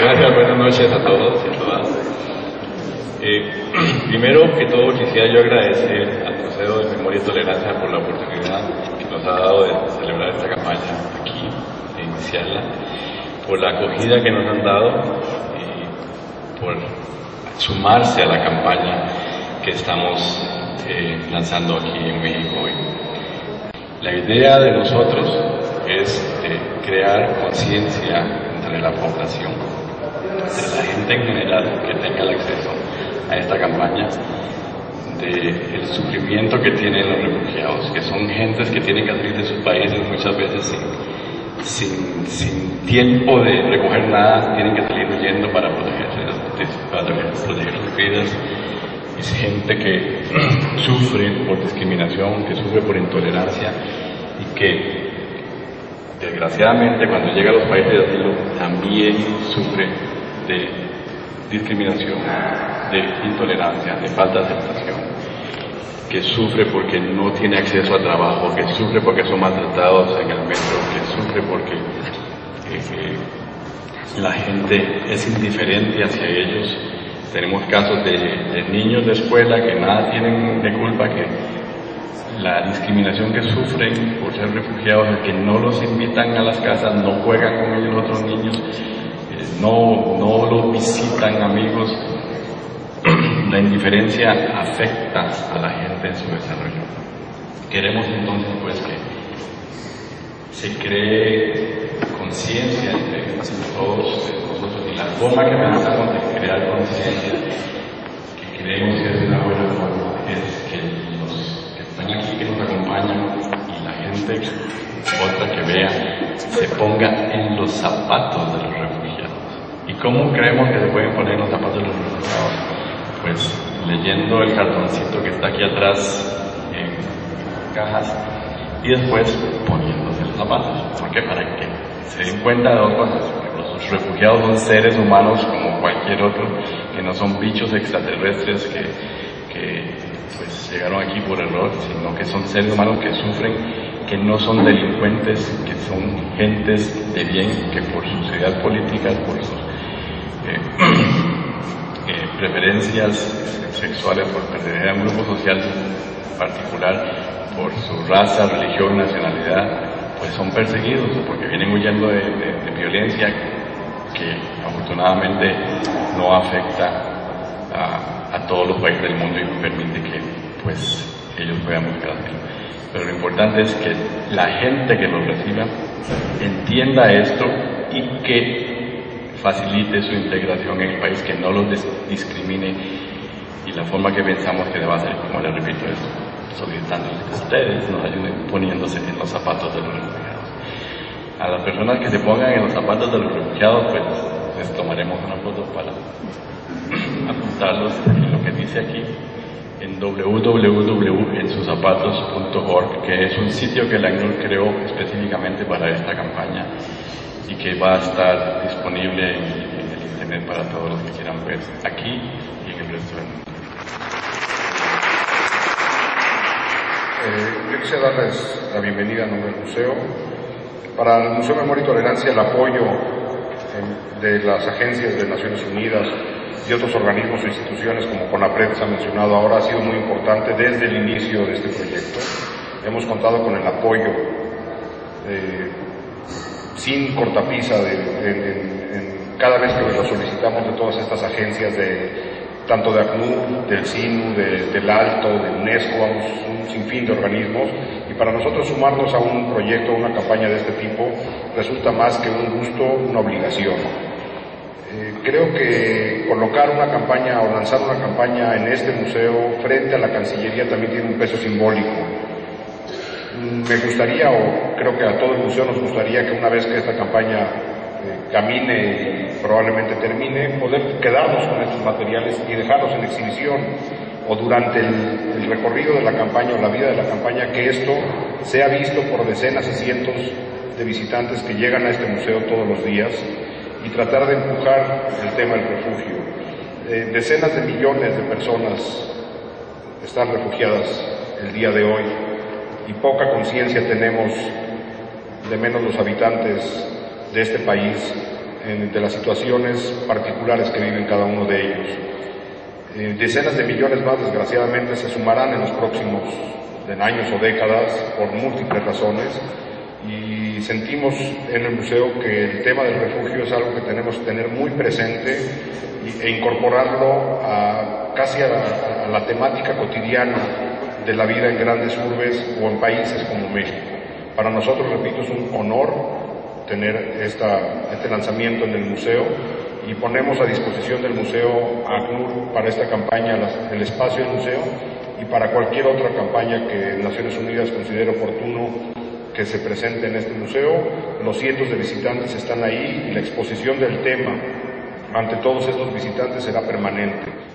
Gracias, buenas noches a todos y a todas. Primero que todo quisiera yo agradecer al Consejo de Memoria y Tolerancia por la oportunidad que nos ha dado de celebrar esta campaña aquí, de iniciarla, por la acogida que nos han dado y por sumarse a la campaña que estamos lanzando aquí en México hoy. La idea de nosotros es crear conciencia entre la población, entre la gente en general que tenga el acceso a esta campaña, del sufrimiento que tienen los refugiados, que son gentes que tienen que salir de sus países muchas veces sin tiempo de recoger nada, tienen que salir huyendo para protegerse, proteger sus vidas. Es gente que sufre por discriminación, que sufre por intolerancia y que desgraciadamente cuando llega a los países de asilo también sufre de discriminación, de intolerancia, de falta de aceptación, que sufre porque no tiene acceso a trabajo, que sufre porque son maltratados en el metro, que sufre porque la gente es indiferente hacia ellos. Tenemos casos de niños de escuela que nada tienen de culpa, que la discriminación que sufren por ser refugiados es que no los invitan a las casas, no juegan con ellos otros niños, no los visitan amigos. La indiferencia afecta a la gente en su desarrollo. Queremos entonces pues que se cree conciencia entre todos nosotros, y la forma que pensamos de crear conciencia, que creemos que es una buena forma, es que los que están aquí, que nos acompañan, y la gente otra que vea, se ponga en los zapatos de los refugiados. ¿Y cómo creemos que se pueden poner en los zapatos de los refugiados? Pues leyendo el cartoncito que está aquí atrás en cajas, y después poniéndose los zapatos. ¿Por qué? Para que se den cuenta de dos cosas. Los refugiados son seres humanos como cualquier otro, que no son bichos extraterrestres que pues llegaron aquí por error, sino que son seres humanos que sufren, que no son delincuentes, que son gentes de bien, que por sus ideas políticas, por sus preferencias sexuales, por pertenecer a un grupo social particular, por su raza, religión, nacionalidad, pues son perseguidos porque vienen huyendo de violencia que afortunadamente no afecta a todos los países del mundo y permite que pues ellos puedan buscar asilo. Pero lo importante es que la gente que los reciba entienda esto y que facilite su integración en el país, que no los discrimine, y la forma que pensamos que debe hacer, como les repito, es solicitándoles que ustedes nos ayuden poniéndose en los zapatos de los refugiados. A las personas que se pongan en los zapatos de los refugiados, pues les tomaremos una foto para apuntarlos en lo que dice aquí en www.ensuzapatos.org, que es un sitio que la ACNUR creó específicamente para esta campaña y que va a estar disponible en el internet para todos los que quieran ver aquí y en el resto del mundo. Yo quisiera darles la bienvenida a nombre del museo. Para el Museo Memoria y Tolerancia, el apoyo de las agencias de Naciones Unidas y otros organismos o instituciones como Conapred, se ha mencionado ahora, ha sido muy importante desde el inicio de este proyecto. Hemos contado con el apoyo sin cortapisa cada vez que lo solicitamos, de todas estas agencias, tanto de ACNUR, del CINU, del Alto, de UNESCO, un sinfín de organismos, y para nosotros sumarnos a un proyecto, a una campaña de este tipo, resulta más que un gusto, una obligación. Creo que colocar una campaña o lanzar una campaña en este museo frente a la Cancillería también tiene un peso simbólico. Me gustaría, o creo que a todo el museo nos gustaría, que una vez que esta campaña camine y probablemente termine, poder quedarnos con estos materiales y dejarlos en exhibición, o durante el recorrido de la campaña o la vida de la campaña, que esto sea visto por decenas y cientos de visitantes que llegan a este museo todos los días, y tratar de empujar el tema del refugio. Decenas de millones de personas están refugiadas el día de hoy, y poca conciencia tenemos, de menos los habitantes de este país, de las situaciones particulares que viven cada uno de ellos. Decenas de millones más, desgraciadamente, se sumarán en los próximos años o décadas por múltiples razones, y sentimos en el museo que el tema del refugio es algo que tenemos que tener muy presente e incorporarlo casi a la temática cotidiana de la vida en grandes urbes o en países como México. Para nosotros, repito, es un honor tener este lanzamiento en el museo, y ponemos a disposición del museo ACNUR para esta campaña el espacio del museo y para cualquier otra campaña que Naciones Unidas considere oportuno que se presente en este museo. Los cientos de visitantes están ahí y la exposición del tema ante todos estos visitantes será permanente.